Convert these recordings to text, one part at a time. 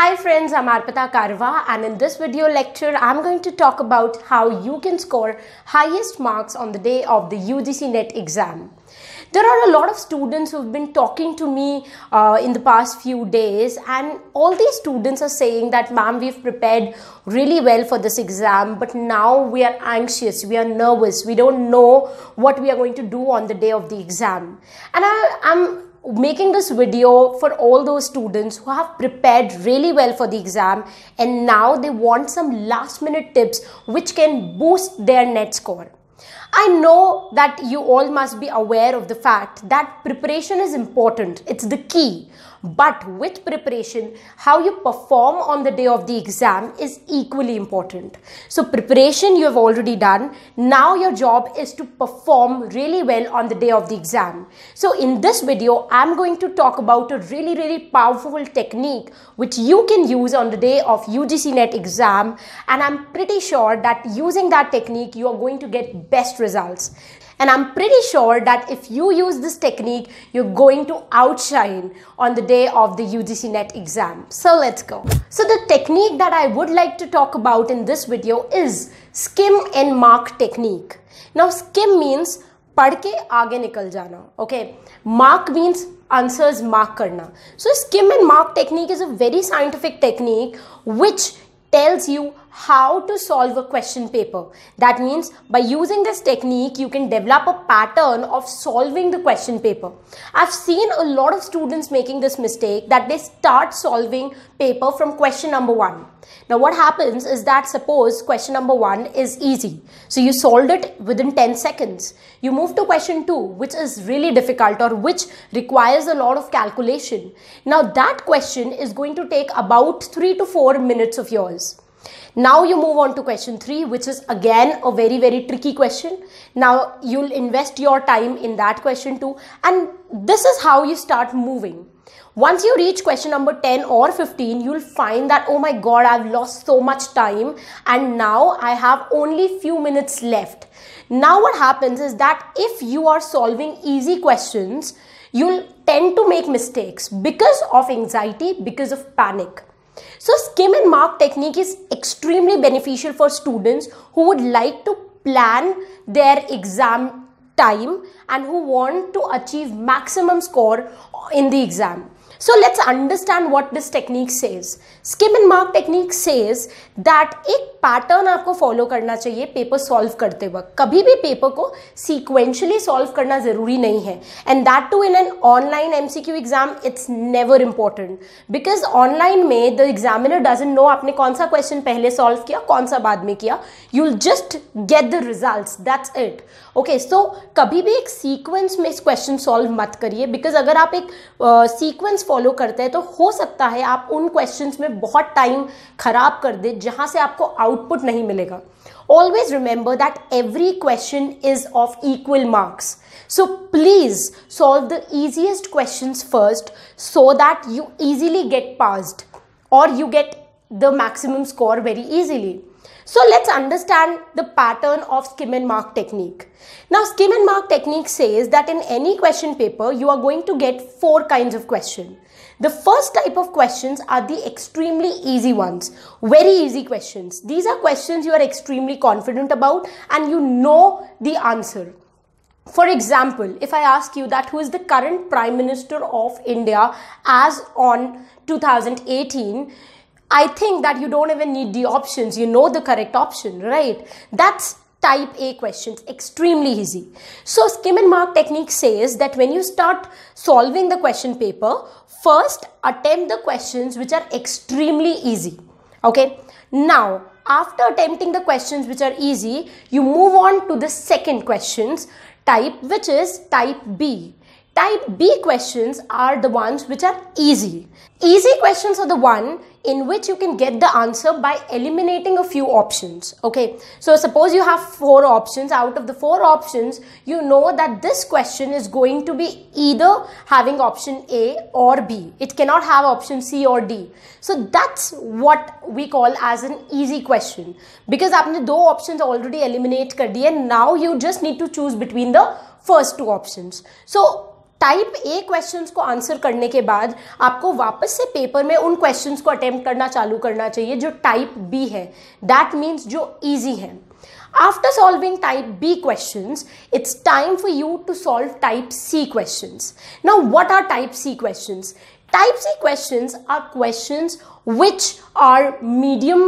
Hi friends, I'm Arpita Karwa, and in this video lecture, I'm going to talk about how you can score highest marks on the day of the UGC NET exam. There are a lot of students who've been talking to me in the past few days, and all these students are saying that, ma'am, we've prepared really well for this exam, but now we are anxious, we are nervous, we don't know what we are going to do on the day of the exam. And I'm making this video for all those students who have prepared really well for the exam and now they want some last minute tips which can boost their NET score. I know that you all must be aware of the fact that preparation is important, it's the key, but with preparation, how you perform on the day of the exam is equally important. So preparation you have already done, now your job is to perform really well on the day of the exam. So in this video, I'm going to talk about a really powerful technique which you can use on the day of UGC NET exam, and I'm pretty sure that using that technique you are going to get best results. And I'm pretty sure that if you use this technique, you're going to outshine on the day of the UGC NET exam. So let's go. So the technique that I would like to talk about in this video is skim and mark technique. Now skim means padh ke aage nikal jana. Okay. Mark means answers mark karna. So skim and mark technique is a very scientific technique which tells you how to solve a question paper. That means by using this technique, you can develop a pattern of solving the question paper. I've seen a lot of students making this mistake that they start solving paper from question number 1. Now what happens is that suppose question number 1 is easy. So you solved it within 10 seconds. You move to question 2, which is really difficult or which requires a lot of calculation. Now that question is going to take about 3 to 4 minutes of yours. Now you move on to question 3, which is again a very tricky question. Now you'll invest your time in that question too, and this is how you start moving. Once you reach question number 10 or 15, you'll find that, oh my God, I've lost so much time and now I have only few minutes left. Now what happens is that if you are solving easy questions, you'll tend to make mistakes because of anxiety, because of panic. So skim and mark technique is extremely beneficial for students who would like to plan their exam time and who want to achieve maximum score in the exam. So let's understand what this technique says. Skim and mark technique says that ek pattern aapko follow karna chahiye paper solve karte waqt. Kabhi bhi paper ko sequentially solve karna zaruri nahi hai. And that too in an online MCQ exam, it's never important. Because online mein the examiner doesn't know aapne kaun sa question pehle solve kiya, kaun sa baad mein kiya. You'll just get the results. That's it. Okay, so kabhi bhi ek sequence mein question solve mat kariye. Because agar aap ek sequence follow करते हैं तो हो सकता है आप उन questions में बहुत टाइम खराब कर दे जहां से आपको आउटपुट नहीं मिलेगा. Always remember that every question is of equal marks. So please solve the easiest questions first so that you easily get passed or you get the maximum score very easily. So let's understand the pattern of skim and mark technique. Now skim and mark technique says that in any question paper, you are going to get 4 kinds of question. The first type of questions are the extremely easy ones, very easy questions. These are questions you are extremely confident about and you know the answer. For example, if I ask you that who is the current Prime Minister of India as on 2018, I think that you don't even need the options, you know the correct option, right? That's type A questions, extremely easy. So skim and mark technique says that when you start solving the question paper, first attempt the questions which are extremely easy, okay? Now, after attempting the questions which are easy, you move on to the second questions type, which is type B. Type B questions are the ones which are easy. Easy questions are the one in which you can get the answer by eliminating a few options. Okay, so suppose you have 4 options. Out of the 4 options, you know that this question is going to be either having option A or B. It cannot have option C or D. So that's what we call as an easy question. Because aapne 2 options already eliminate kar diye, now you just need to choose between the first 2 options. So type A questions को answer करने के बाद आपको वापस से paper में उन questions को अटेम्प्ट करना चालू करना चाहिए जो टाइप बी है, दैट मीन्स जो ईजी है. After solving type B questions, it's time for you to solve type C questions. Now, what are type C questions? Type C questions are questions which are medium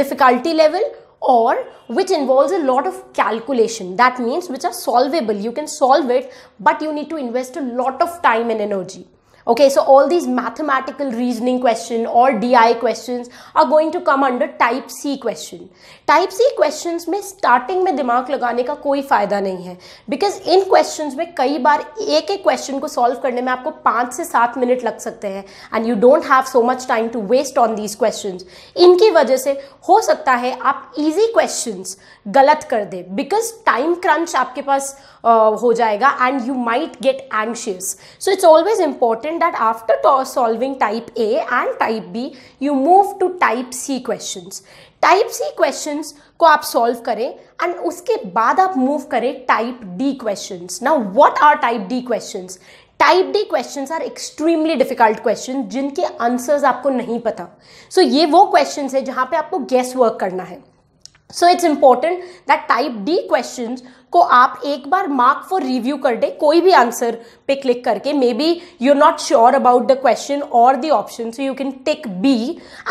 difficulty level or which involves a lot of calculation. That means which are solvable. You can solve it, but you need to invest a lot of time and energy. Okay, so all these mathematical reasoning question or DI questions are going to come under type C question. Type C questions में starting में दिमाग लगाने का कोई फायदा नहीं है, because in questions में कई बार एक एक question को solve करने में आपको 5 से 7 मिनट लग सकते हैं and you don't have so much time to waste on these questions. इनकी वजह से हो सकता है आप easy questions गलत कर दे, because time crunch आपके पास हो जाएगा and you might get anxious. So it's always important that after solving type A and type B, you move to type C questions. Type C questions को आप solve करें and उसके बाद आप move करें type D questions. Now, what are type D questions? Type D questions are extremely difficult questions जिनके answers आपको नहीं पता. So ये वो questions है जहाँ पे आपको guess work करना है. So it's important that type D questions को आप एक बार mark for review कर दे, कोई भी answer पे click करके. Maybe you're not sure about the question or the option, so you can tick B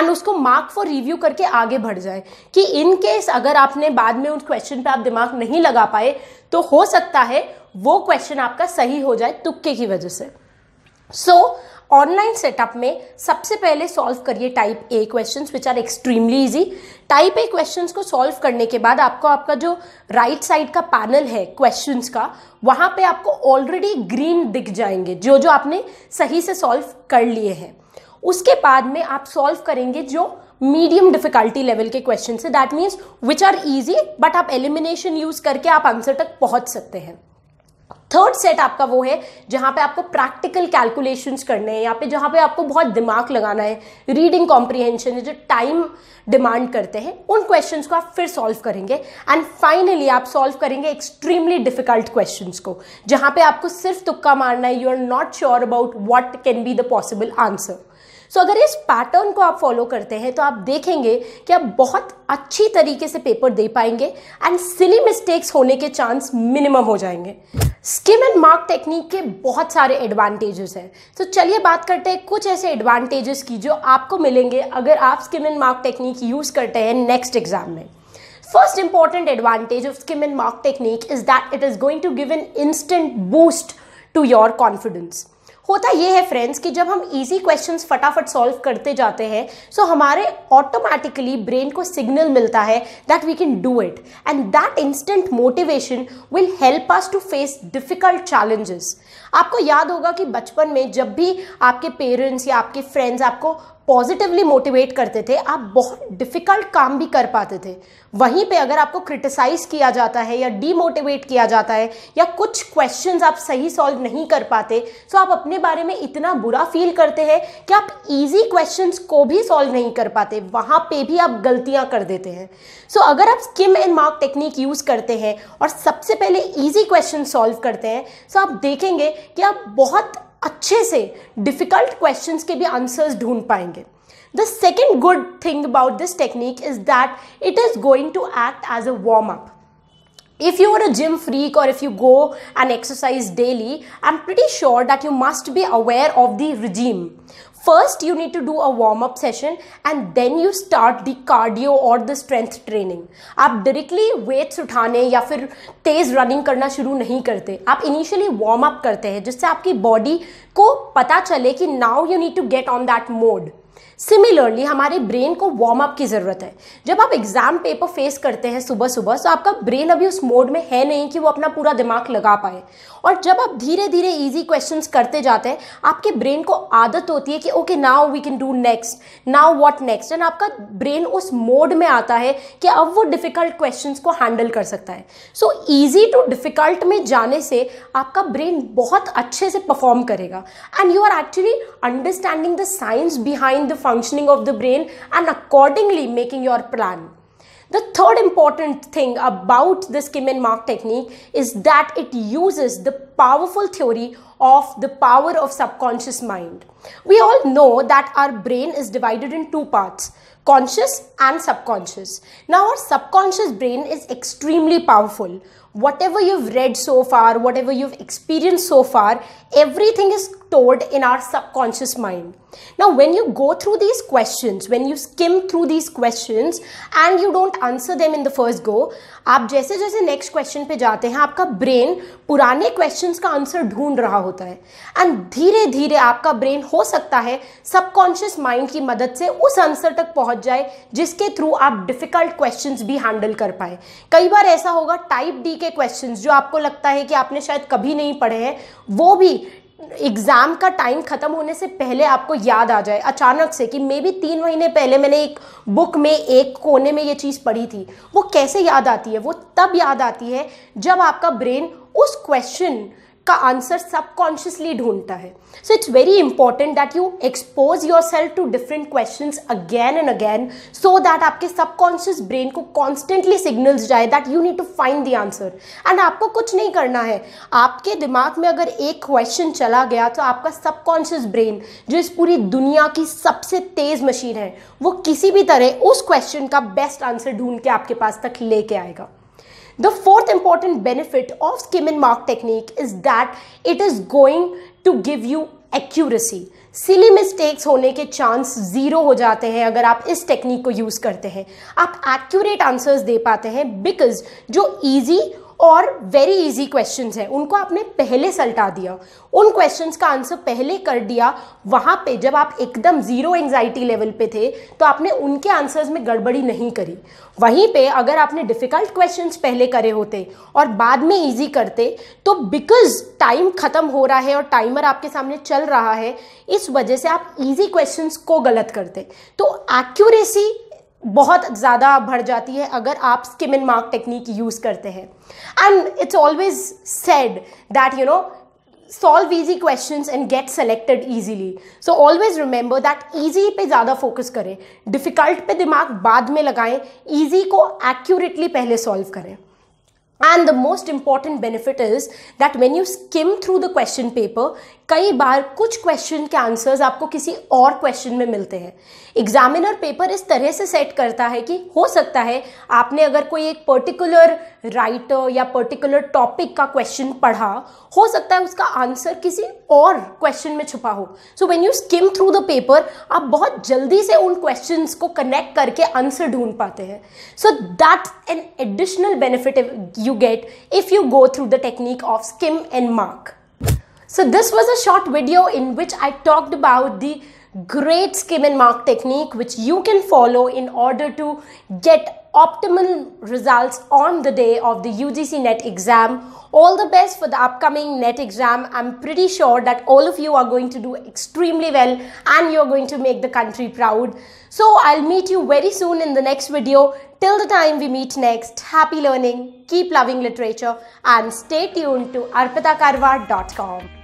and उसको mark for review करके आगे बढ़ जाए कि in case अगर आपने बाद में उस question पे आप दिमाग नहीं लगा पाए तो हो सकता है वो question आपका सही हो जाए तुक्के की वजह से. So ऑनलाइन सेटअप में सबसे पहले सॉल्व करिए type A questions which are extremely easy. Type A questions को सॉल्व करने के बाद आपको आपका जो राइट साइड का पैनल है क्वेश्चंस का, वहाँ पे आपको ऑलरेडी ग्रीन दिख जाएंगे जो जो आपने सही से सॉल्व कर लिए हैं. उसके बाद में आप सॉल्व करेंगे जो मीडियम डिफिकल्टी लेवल के क्वेश्चन है, that means which are easy but आप एलिमिनेशन यूज़ करके आप आंसर तक पहुँच सकते हैं. थर्ड सेट आपका वो है जहाँ पे आपको प्रैक्टिकल कैलकुलेशंस करने हैं, यहाँ पे जहाँ पे आपको बहुत दिमाग लगाना है, रीडिंग कॉम्प्रिहेंशन है जो टाइम डिमांड करते हैं, उन क्वेश्चंस को आप फिर सॉल्व करेंगे. एंड फाइनली आप सॉल्व करेंगे एक्सट्रीमली डिफिकल्ट क्वेश्चंस को जहाँ पे आपको सिर्फ तुक्का मारना है, you are not sure about what can be the possible answer. So अगर इस पैटर्न को आप फॉलो करते हैं तो आप देखेंगे कि आप बहुत अच्छी तरीके से पेपर दे पाएंगे एंड सिली मिस्टेक्स होने के चांस मिनिमम हो जाएंगे. स्किम एंड मार्क टेक्निक के बहुत सारे एडवांटेजेस हैं, तो चलिए बात करते हैं कुछ ऐसे एडवांटेजेस की जो आपको मिलेंगे अगर आप skim and mark technique use करते हैं नेक्स्ट एग्जाम में. First important advantage of skim and mark technique is that it is going to give an instant boost to your confidence. होता ये है फ्रेंड्स कि जब हम इजी क्वेश्चंस फटाफट सॉल्व करते जाते हैं सो हमारे ऑटोमेटिकली ब्रेन को सिग्नल मिलता है that we can do it, and that instant motivation will help us to face difficult challenges. आपको याद होगा कि बचपन में जब भी आपके पेरेंट्स या आपके फ्रेंड्स आपको पॉजिटिवली मोटिवेट करते थे आप बहुत डिफ़िकल्ट काम भी कर पाते थे. वहीं पे अगर आपको क्रिटिसाइज़ किया जाता है या डीमोटिवेट किया जाता है या कुछ क्वेश्चंस आप सही सॉल्व नहीं कर पाते तो आप अपने बारे में इतना बुरा फील करते हैं कि आप इजी क्वेश्चंस को भी सॉल्व नहीं कर पाते, वहाँ पे भी आप गलतियाँ कर देते हैं. सो अगर आप skim and mark technique use करते हैं और सबसे पहले ईजी क्वेश्चन सॉल्व करते हैं तो आप देखेंगे कि आप बहुत अच्छे से डिफिकल्ट क्वेश्चंस के भी आंसर्स ढूंढ पाएंगे. The second good thing about this technique is that it is going to act as a warm up. If you are a gym freak or if you go and exercise daily, I'm pretty sure that you must be aware of the regime. First, you need to do a warm-up session and then you start the cardio or the strength training. आप directly weights उठाने या फिर तेज़ running करना शुरू नहीं करते, आप initially warm-up करते हैं जिससे आपकी body को पता चले कि now you need to get on that mode. Similarly हमारे ब्रेन को वार्म अप की ज़रूरत है. जब आप एग्ज़ाम पेपर फेस करते हैं सुबह सुबह तो आपका ब्रेन अभी उस मोड में है नहीं कि वो अपना पूरा दिमाग लगा पाए, और जब आप धीरे धीरे इजी क्वेश्चंस करते जाते हैं आपके ब्रेन को आदत होती है कि okay now we can do next, now what next, and आपका ब्रेन उस मोड में आता है कि अब वो डिफ़िकल्ट क्वेश्चंस को हैंडल कर सकता है. सो ईजी टू डिफ़िकल्ट में जाने से आपका ब्रेन बहुत अच्छे से परफॉर्म करेगा and you are actually understanding the science behind the functioning of the brain and accordingly making your plan. The third important thing about the skim and mark technique is that it uses the powerful theory of the power of subconscious mind. We all know that our brain is divided in two parts, conscious and subconscious. Now, our subconscious brain is extremely powerful. Whatever you've read so far, whatever you've experienced so far, everything is stored in our subconscious mind. Now, when you go through these questions, when you skim through these questions and you don't answer them in the first go, aap jaise jaise next question pe jaate hain, aapka brain purane questions ka answer dhoond raha hota hai, and dheere dheere aapka brain ho sakta hai subconscious mind ki madad se us answer tak pahunch jaye jiske through aap difficult questions bhi handle kar paye. Kai baar aisa hoga, type D के questions जो आपको लगता है कि आपने शायद कभी नहीं पढ़े हैं, वो भी एग्जाम का टाइम खत्म होने से पहले आपको याद आ जाए अचानक से कि मे बी 3 महीने पहले मैंने एक बुक में एक कोने में ये चीज़ पढ़ी थी. वो कैसे याद आती है? वो तब याद आती है जब आपका ब्रेन उस क्वेश्चन का आंसर सबकॉन्शियसली ढूंढता है. So it's very important that you expose yourself to different questions again and again so that आपके सबकॉन्शियस ब्रेन को कॉन्स्टेंटली सिग्नल्स जाए that you need to find the answer. And आपको कुछ नहीं करना है, आपके दिमाग में अगर एक क्वेश्चन चला गया तो आपका सबकॉन्शियस ब्रेन, जो इस पूरी दुनिया की सबसे तेज मशीन है, वो किसी भी तरह उस क्वेश्चन का बेस्ट आंसर ढूंढ के आपके पास तक लेके आएगा. The fourth important benefit of skim and mark technique is that it is going to give you accuracy. Silly mistakes होने के चांस 0 हो जाते हैं अगर आप इस टेक्निक को यूज़ करते हैं. आप accurate answers दे पाते हैं because जो easy और वेरी इजी क्वेश्चंस हैं उनको आपने पहले सल्टा दिया, उन क्वेश्चंस का आंसर पहले कर दिया. वहाँ पे जब आप एकदम ज़ीरो एंजाइटी लेवल पे थे तो आपने उनके आंसर्स में गड़बड़ी नहीं करी. वहीं पे अगर आपने डिफ़िकल्ट क्वेश्चंस पहले करे होते और बाद में ईजी करते तो बिकॉज टाइम ख़त्म हो रहा है और टाइमर आपके सामने चल रहा है, इस वजह से आप ईजी क्वेश्चंस को गलत करते. तो एक्यूरेसी बहुत ज़्यादा बढ़ जाती है अगर आप skim and mark technique use करते हैं. And it's always said that you know solve easy questions and get selected easily. So always remember that easy पे ज़्यादा focus करें, difficult पे दिमाग बाद में लगाएं, easy को accurately पहले solve करें. And the most important benefit is that when you skim through the question paper, कई बार कुछ क्वेश्चन के आंसर्स आपको किसी और क्वेश्चन में मिलते हैं. एग्जामिनर पेपर इस तरह से सेट करता है कि हो सकता है आपने अगर कोई एक पर्टिकुलर राइटर या पर्टिकुलर टॉपिक का क्वेश्चन पढ़ा, हो सकता है उसका आंसर किसी और क्वेश्चन में छुपा हो. So when you skim through the paper, आप बहुत जल्दी से उन क्वेश्चंस को कनेक्ट करके आंसर ढूंढ पाते हैं. So that's an additional benefit you get if you go through the technique of skim and mark. So this was a short video in which I talked about the great skim and mark technique which you can follow in order to get optimal results on the day of the UGC NET exam. All the best for the upcoming NET exam. I'm pretty sure that all of you are going to do extremely well and you're going to make the country proud. So I'll meet you very soon in the next video. Till the time we meet next, happy learning, keep loving literature and stay tuned to arpitakarwa.com.